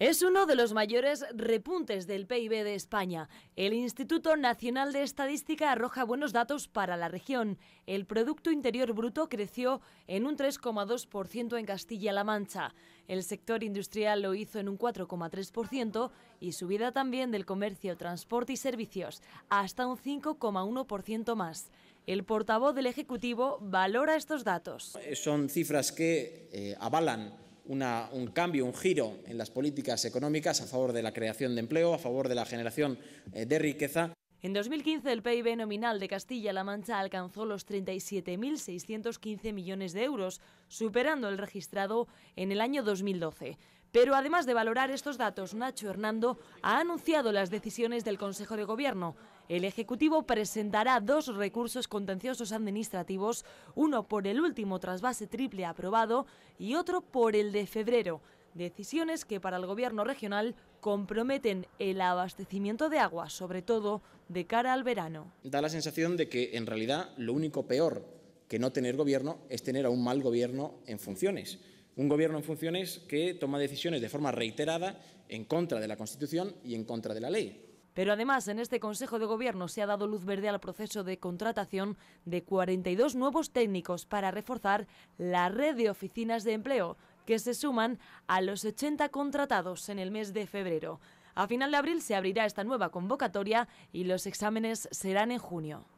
Es uno de los mayores repuntes del PIB de España. El Instituto Nacional de Estadística arroja buenos datos para la región. El Producto Interior Bruto creció en un 3,2% en Castilla-La Mancha. El sector industrial lo hizo en un 4,3% y subida también del comercio, transporte y servicios, hasta un 5,1% más. El portavoz del Ejecutivo valora estos datos. Son cifras que avalan un cambio, un giro en las políticas económicas a favor de la creación de empleo, a favor de la generación de riqueza. En 2015 el PIB nominal de Castilla-La Mancha alcanzó los 37.615 millones de euros, superando el registrado en el año 2012. Pero además de valorar estos datos, Nacho Hernando ha anunciado las decisiones del Consejo de Gobierno. El Ejecutivo presentará dos recursos contenciosos administrativos, uno por el último trasvase triple aprobado y otro por el de febrero. Decisiones que para el Gobierno regional comprometen el abastecimiento de agua, sobre todo de cara al verano. Da la sensación de que en realidad lo único peor que no tener gobierno es tener a un mal gobierno en funciones. Un gobierno en funciones que toma decisiones de forma reiterada en contra de la Constitución y en contra de la ley. Pero además en este Consejo de Gobierno se ha dado luz verde al proceso de contratación de 42 nuevos técnicos para reforzar la red de oficinas de empleo, que se suman a los 80 contratados en el mes de febrero. A final de abril se abrirá esta nueva convocatoria y los exámenes serán en junio.